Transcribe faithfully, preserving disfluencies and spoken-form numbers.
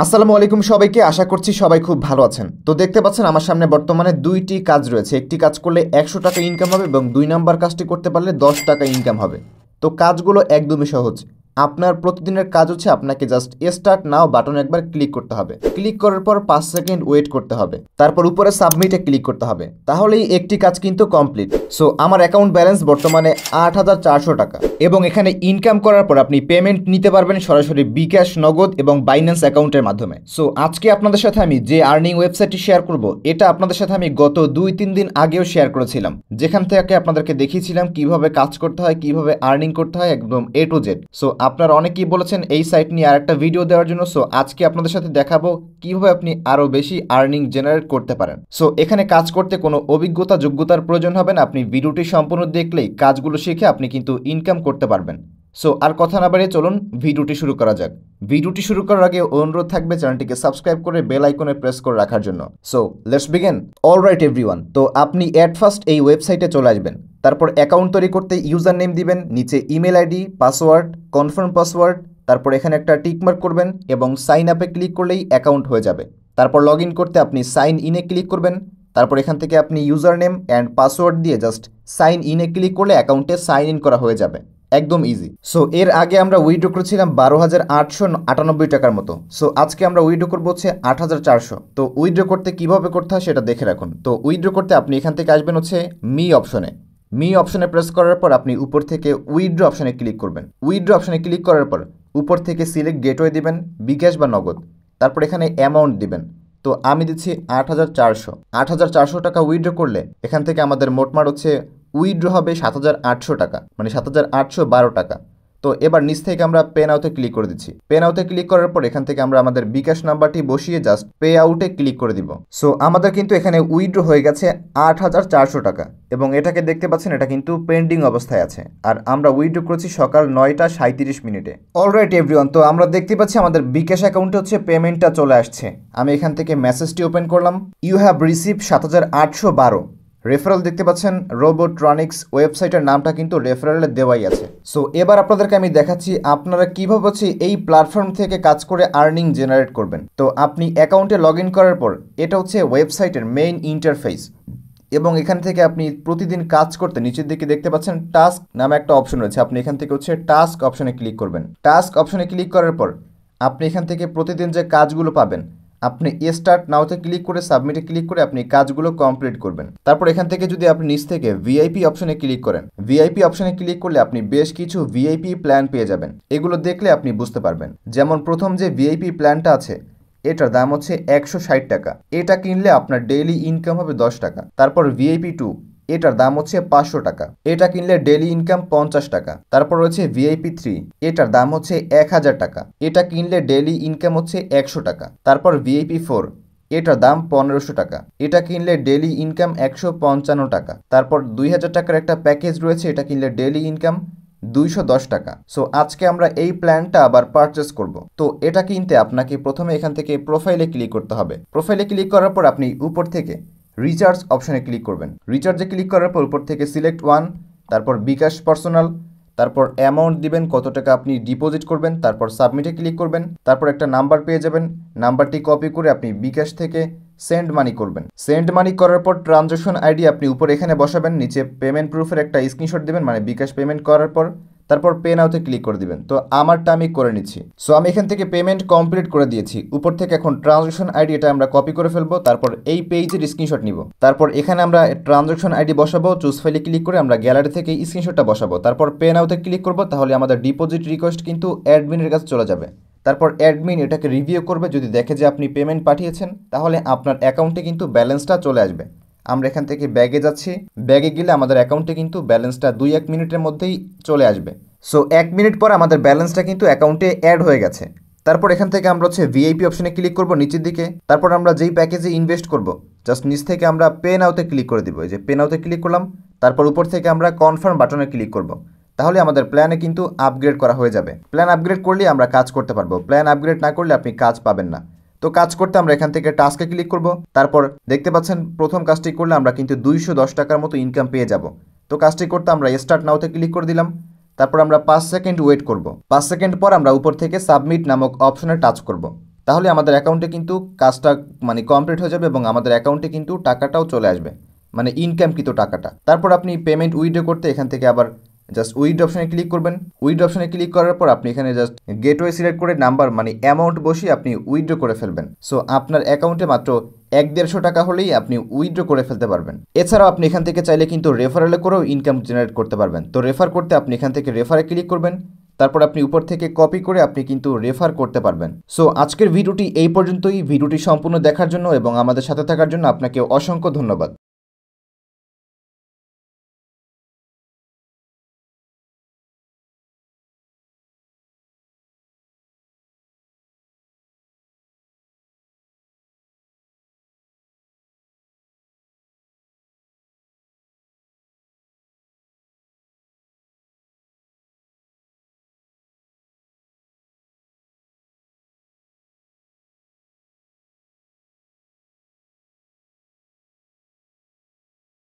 আসসালামু আলাইকুম সবাইকে, আশা করছি সবাই খুব ভালো আছেন। তো দেখতে পাচ্ছেন আমার সামনে বর্তমানে দুইটি কাজ রয়েছে। একটি কাজ করলে একশো টাকা ইনকাম হবে এবং দুই নাম্বার কাজটি করতে পারলে দশ টাকা ইনকাম হবে। তো কাজগুলো একদমই সহজ। আপনার প্রতিদিনের কাজ হচ্ছে আপনাকে জাস্ট স্টার্ট নাও বাটন একবার ক্লিক করতে হবে। ক্লিক করার পর পাঁচ সেকেন্ড ওয়েট করতে হবে, তারপর উপরে সাবমিটে ক্লিক করতে হবে, তাহলেই একটি কাজ কিন্তু কমপ্লিট। সো আমার অ্যাকাউন্ট ব্যালেন্স বর্তমানে আট হাজার চারশো টাকা এবং এখানে ইনকাম করার পর আপনি পেমেন্ট নিতে পারবেন সরাসরি বিকাশ, নগদ এবং বাইন্যান্স অ্যাকাউন্টের মাধ্যমে। সো আজকে আপনাদের সাথে আমি যে আর্নিং ওয়েবসাইটটি শেয়ার করব, এটা আপনাদের সাথে আমি গত দুই তিন দিন আগেও শেয়ার করেছিলাম, যেখান থেকে আপনাদেরকে দেখিয়েছিলাম কিভাবে কাজ করতে হয়, কিভাবে আর্নিং করতে হয়, একদম এ টু জেড। সো আপনারা অনেকেই বলেছেন এই সাইট নিয়ে আর একটা ভিডিও দেওয়ার জন্য। সো আজকে আপনাদের সাথে দেখাবো কিভাবে আপনি আরও বেশি আর্নিং জেনারেট করতে পারেন। সো এখানে কাজ করতে কোনো অভিজ্ঞতা যোগ্যতার প্রয়োজন হবে না, আপনি ভিডিওটি সম্পূর্ণ দেখলেই কাজগুলো শিখে আপনি কিন্তু ইনকাম করতে পারবেন। সো আর কথা না বাড়িয়ে চলুন ভিডিওটি শুরু করা যাক। ভিডিওটি শুরু করার আগে অনুরোধ থাকবে চ্যানেলটিকে সাবস্ক্রাইব করে বেল আইকনে প্রেস করে রাখার জন্য। So let's begin. Alright everyone, তো আপনি অ্যাট ফার্স্ট এই ওয়েবসাইটে চলে আসবেন, তারপর অ্যাকাউন্ট তৈরি করতে ইউজার নেম দিবেন, নিচে email ID, password, confirm password, তারপর এখানে একটা টিকমার্ক করবেন এবং সাইন আপে ক্লিক করলেই অ্যাকাউন্ট হয়ে যাবে। তারপর লগ ইন করতে আপনি সাইন ইনে ক্লিক করবেন, তারপর এখান থেকে আপনি ইউজার নেম অ্যান্ড পাসওয়ার্ড দিয়ে জাস্ট সাইন ইনে ক্লিক করলে অ্যাকাউন্টে সাইন ইন করা হয়ে যাবে, একদম ইজি। সো এর আগে আমরা উইড্রো করেছিলাম বারো হাজার আটশো আটানব্বই টাকার মতো। সো আজকে আমরা উইড্রো করবো হচ্ছে আট হাজার চারশো। তো উইড্রো করতে কীভাবে করতে হয় সেটা দেখে রাখুন। তো উইড্রো করতে আপনি এখান থেকে আসবেন হচ্ছে মি অপশনে। মি অপশনে প্রেস করার পর আপনি উপর থেকে উইড্রো অপশনে ক্লিক করবেন। উইড্রো অপশনে ক্লিক করার পর উপর থেকে সিলেক্ট গেটওয়ে দিবেন, বিকাশ বা নগদ, তারপর এখানে অ্যামাউন্ট দিবেন। তো আমি দিচ্ছি আট হাজার চারশো। আট হাজার চারশো টাকা উইড্রো করলে এখান থেকে আমাদের মোটমাট হচ্ছে উইড্রো হবে সাত হাজার আটশো টাকা, মানে সাত হাজার আটশো বারো টাকা। তো এবার নিচ থেকে আমরা পে নাওতে ক্লিক করে দিচ্ছি। পে নাওতে ক্লিক করার পর এখান থেকে আমরা আমাদের বিকাশ নাম্বারটি বসিয়ে জাস্ট পে আউটে ক্লিক করে দিব। সো আমাদের কিন্তু এখানে উইড্রো হয়ে গেছে আট হাজার চারশো টাকা এবং এটাকে দেখতে পাচ্ছেন এটা কিন্তু পেন্ডিং অবস্থায় আছে, আর আমরা উইড্রো করেছি সকাল নয়টা সাঁত্রিশ মিনিটে। অলরাইট এভরিওয়ান, তো আমরা দেখতে পাচ্ছি আমাদের বিকাশ অ্যাকাউন্টে হচ্ছে পেমেন্টটা চলে আসছে। আমি এখান থেকে মেসেজটি ওপেন করলাম, ইউ হ্যাভ রিসিভ সাত হাজার আটশো বারো রেফারেল। দেখতে পাচ্ছেন রোবোট্রনিক্স ওয়েবসাইটের নামটা কিন্তু রেফারেলে দেওয়াই আছে। সো এবার আপনাদেরকে আমি দেখাচ্ছি আপনারা কীভাবে হচ্ছে এই প্ল্যাটফর্ম থেকে কাজ করে আর্নিং জেনারেট করবেন। তো আপনি অ্যাকাউন্টে লগ ইন করার পর এটা হচ্ছে ওয়েবসাইটের মেইন ইন্টারফেস এবং এখান থেকে আপনি প্রতিদিন কাজ করতে নিচের দিকে দেখতে পাচ্ছেন টাস্ক নামে একটা অপশন রয়েছে। আপনি এখান থেকে হচ্ছে টাস্ক অপশনে ক্লিক করবেন। টাস্ক অপশনে ক্লিক করার পর আপনি এখান থেকে প্রতিদিন যে কাজগুলো পাবেন, আপনি স্টার্ট নাওতে ক্লিক করে সাবমিটে ক্লিক করে আপনি কাজগুলো কমপ্লিট করবেন। তারপর এখান থেকে যদি আপনি নিচ থেকে ভিআইপি অপশনে ক্লিক করেন, ভিআইপি অপশনে ক্লিক করলে আপনি বেশ কিছু ভিআইপি প্ল্যান পেয়ে যাবেন। এগুলো দেখলে আপনি বুঝতে পারবেন। যেমন প্রথম যে ভিআইপি প্ল্যানটা আছে, এটার দাম হচ্ছে একশো ষাট টাকা। এটা কিনলে আপনার ডেইলি ইনকাম হবে দশ টাকা। তারপর ভিআইপি টু, এটার দাম হচ্ছে পাঁচশো টাকা। এটা কিনলে ডেইলি ইনকাম পঞ্চাশ টাকা। তারপর রয়েছে ভিআইপি থ্রি, এটার দাম হচ্ছে এক হাজার টাকা। এটা কিনলে ডেইলি ইনকাম হচ্ছে একশো টাকা। তারপর ভিআইপি ফোর, এটার দাম পনেরোশো টাকা। এটা কিনলে ডেইলি ইনকাম একশো পঞ্চান্ন টাকা। তারপর দুই হাজার টাকার একটা প্যাকেজ রয়েছে, এটা কিনলে ডেইলি ইনকাম দুইশো দশ টাকা। সো আজকে আমরা এই প্ল্যানটা আবার পারচেস করব। তো এটা কিনতে আপনাকে প্রথমে এখান থেকে প্রোফাইলে ক্লিক করতে হবে। প্রোফাইলে ক্লিক করার পর আপনি উপর থেকে রিচার্জ অপশনে ক্লিক করবেন। রিচার্জে ক্লিক করার পর উপর থেকে সিলেক্ট ওয়ান, তারপর বিকাশ পার্সোনাল, তারপর অ্যামাউন্ট দিবেন কত টাকা আপনি ডিপোজিট করবেন, তারপর সাবমিটে ক্লিক করবেন, তারপর একটা নাম্বার পেয়ে যাবেন। নাম্বারটি কপি করে আপনি বিকাশ থেকে সেন্ড মানি করবেন। সেন্ড মানি করার পর ট্রানজ্যাকশন আইডি আপনি উপরে এখানে বসাবেন, নিচে পেমেন্ট প্রুফের একটা স্ক্রিনশট দেবেন, মানে বিকাশ পেমেন্ট করার পর তারপর পে নাওতে ক্লিক করে দিবেন। তো আমারটা আমি করে নিচ্ছি। সো আমি এখান থেকে পেমেন্ট কমপ্লিট করে দিয়েছি। উপর থেকে এখন ট্রানজ্যাকশন আইডি এটা আমরা কপি করে ফেলবো, তারপর এই পেজের স্ক্রিনশট নিব, তারপর এখানে আমরা ট্রানজ্যাকশন আইডি বসাবো। চুজ ফাইলে ক্লিক করে আমরা গ্যালারি থেকে স্ক্রিনশটটা বসাবো, তারপর পে নাওতে ক্লিক করবো, তাহলে আমাদের ডিপোজিট রিকোয়েস্ট কিন্তু অ্যাডমিনের কাছে চলে যাবে। তারপর অ্যাডমিন এটাকে রিভিউ করবে, যদি দেখে যে আপনি পেমেন্ট পাঠিয়েছেন তাহলে আপনার অ্যাকাউন্টে কিন্তু ব্যালেন্সটা চলে আসবে। আমরা এখান থেকে ব্যাগে যাচ্ছি, ব্যাগে গেলে আমাদের অ্যাকাউন্টে কিন্তু ব্যালেন্সটা দুই এক মিনিটের মধ্যেই চলে আসবে। সো এক মিনিট পর আমাদের ব্যালেন্সটা কিন্তু অ্যাকাউন্টে অ্যাড হয়ে গেছে। তারপর এখান থেকে আমরা হচ্ছে ভিআইপি অপশনে ক্লিক করব নিচের দিকে, তারপর আমরা যেই প্যাকেজে ইনভেস্ট করব জাস্ট নিচ থেকে আমরা পে নাওতে ক্লিক করে দেবো। এই যে পে নাওতে ক্লিক করলাম, তারপর উপর থেকে আমরা কনফার্ম বাটনে ক্লিক করব, তাহলে আমাদের প্ল্যানে কিন্তু আপগ্রেড করা হয়ে যাবে। প্ল্যান আপগ্রেড করলে আমরা কাজ করতে পারবো, প্ল্যান আপগ্রেড না করলে আপনি কাজ পাবেন না। তো কাজ করতে আমরা এখান থেকে টাস্কে ক্লিক করব, তারপর দেখতে পাচ্ছেন প্রথম কাজটি করলে আমরা কিন্তু দুইশো দশ টাকার মতো ইনকাম পেয়ে যাব। তো কাজটি করতে আমরা স্টার্ট নাওতে ক্লিক করে দিলাম, তারপর আমরা পাঁচ সেকেন্ড ওয়েট করব। পাঁচ সেকেন্ড পর আমরা উপর থেকে সাবমিট নামক অপশনে টাচ করব। তাহলে আমাদের অ্যাকাউন্টে কিন্তু কাজটা মানে কমপ্লিট হয়ে যাবে এবং আমাদের অ্যাকাউন্টে কিন্তু টাকাটাও চলে আসবে, মানে ইনকামকৃত টাকাটা। তারপর আপনি পেমেন্ট উইথড্র করতে এখান থেকে আবার জাস্ট উইথ অপশানে ক্লিক করবেন। উইথ অপশানে ক্লিক করার পর আপনি এখানে জাস্ট গেটওয়ে সিলেক্ট করে নাম্বার মানে অ্যামাউন্ট বসিয়ে আপনি উইথড্র করে ফেলবেন। সো আপনার অ্যাকাউন্টে মাত্র এক দেড়শো টাকা হলেই আপনি উইথড্র করে ফেলতে পারবেন। এছাড়াও আপনি এখান থেকে চাইলে কিন্তু রেফারেল করেও ইনকাম জেনারেট করতে পারবেন। তো রেফার করতে আপনি এখান থেকে রেফারে ক্লিক করবেন, তারপর আপনি উপর থেকে কপি করে আপনি কিন্তু রেফার করতে পারবেন। সো আজকের ভিডিওটি এই পর্যন্তই। ভিডিওটি সম্পূর্ণ দেখার জন্য এবং আমাদের সাথে থাকার জন্য আপনাকে অসংখ্য ধন্যবাদ।